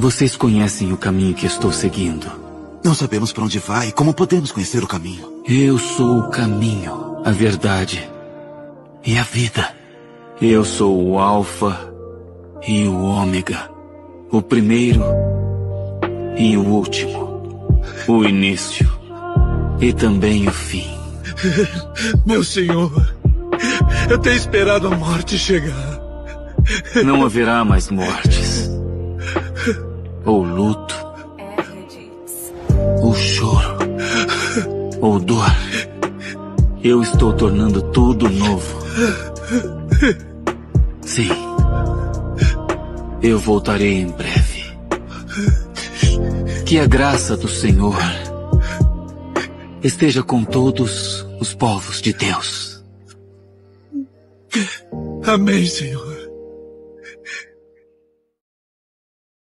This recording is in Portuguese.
Vocês conhecem o caminho que estou seguindo. Não sabemos para onde vai, como podemos conhecer o caminho? Eu sou o caminho, a verdade e a vida. Eu sou o Alfa e o Ômega, o primeiro e o último, o início e também o fim. Meu senhor, eu tenho esperado a morte chegar. Não haverá mais mortes, ou luto, ou choro, ou dor. Eu estou tornando tudo novo. Sim, eu voltarei em breve. Que a graça do Senhor esteja com todos os povos de Deus. Amém, Senhor.